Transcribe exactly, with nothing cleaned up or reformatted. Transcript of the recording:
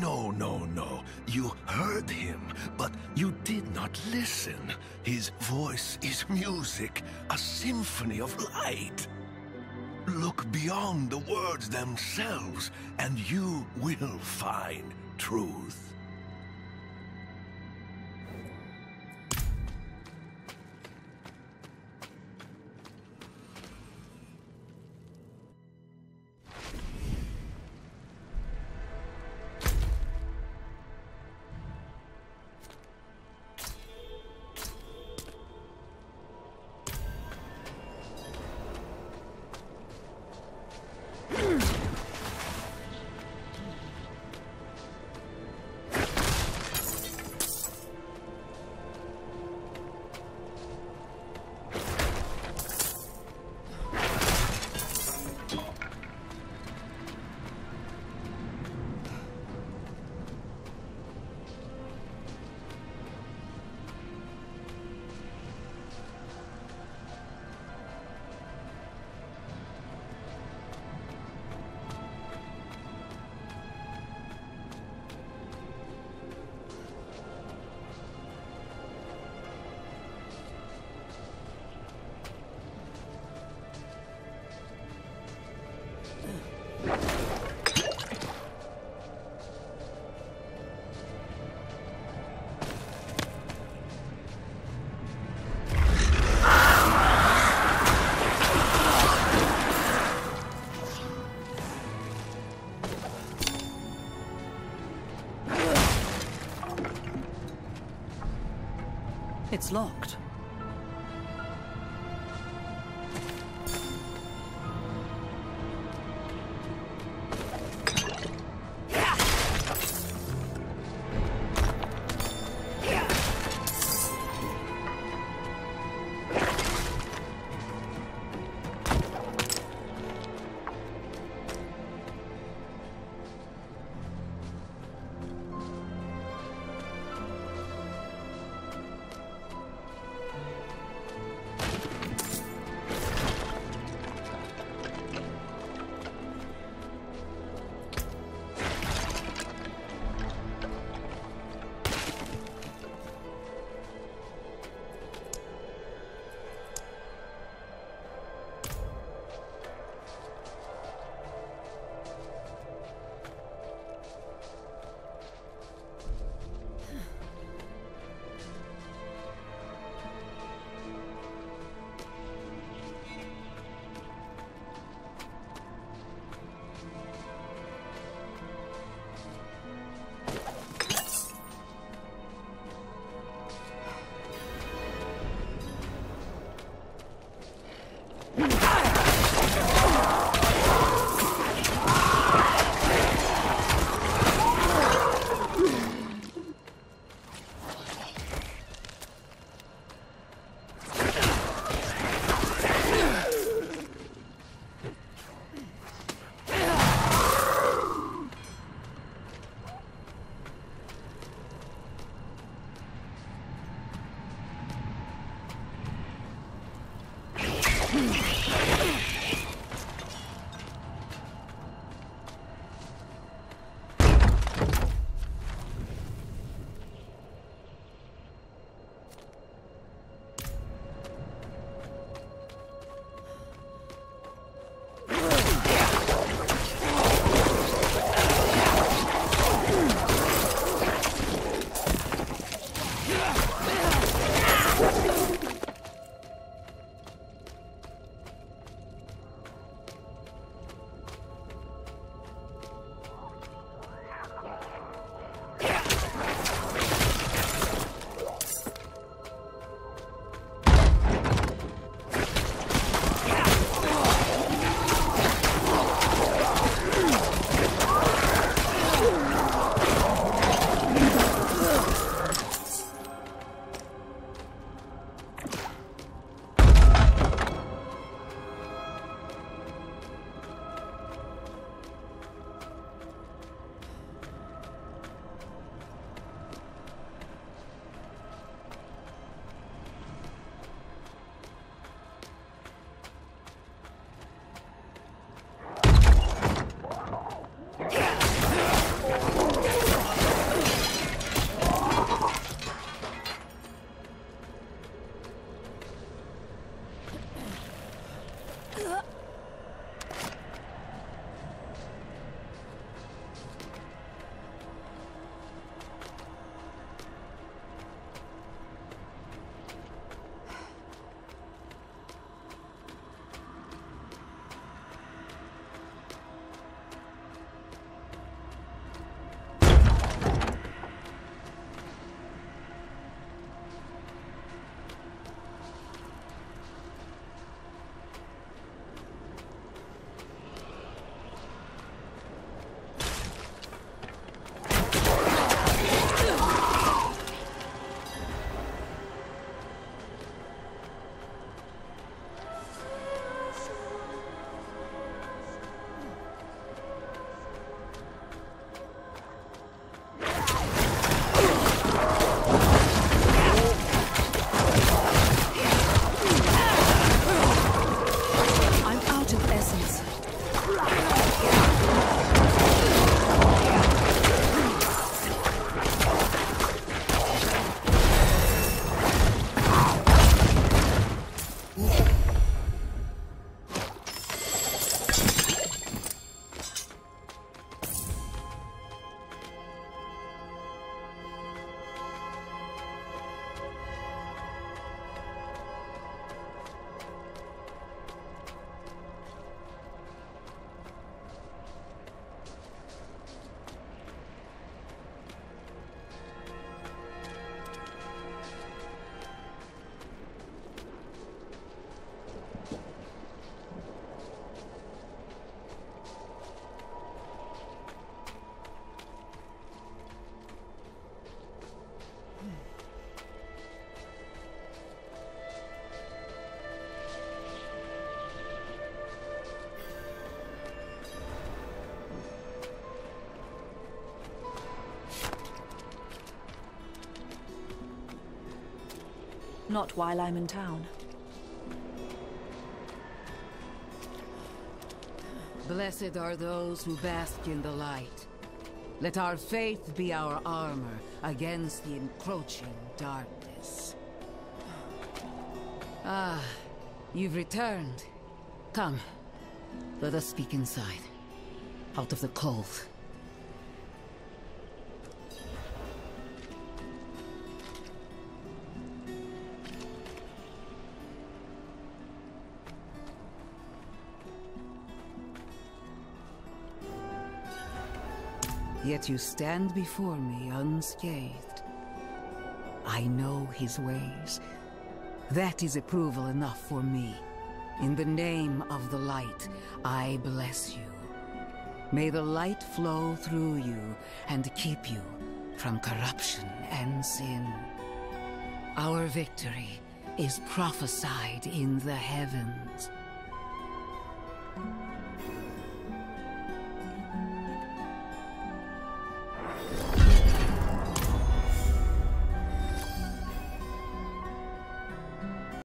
No, no, no. You heard him, but you did not listen. His voice is music, a symphony of light. Look beyond the words themselves, and you will find truth. It's locked. Not while I'm in town. Blessed are those who bask in the light. Let our faith be our armor against the encroaching darkness. Ah, you've returned. Come, let us speak inside, out of the cold. Yet you stand before me unscathed. I know his ways. That is approval enough for me. In the name of the light, I bless you. May the light flow through you and keep you from corruption and sin. Our victory is prophesied in the heavens.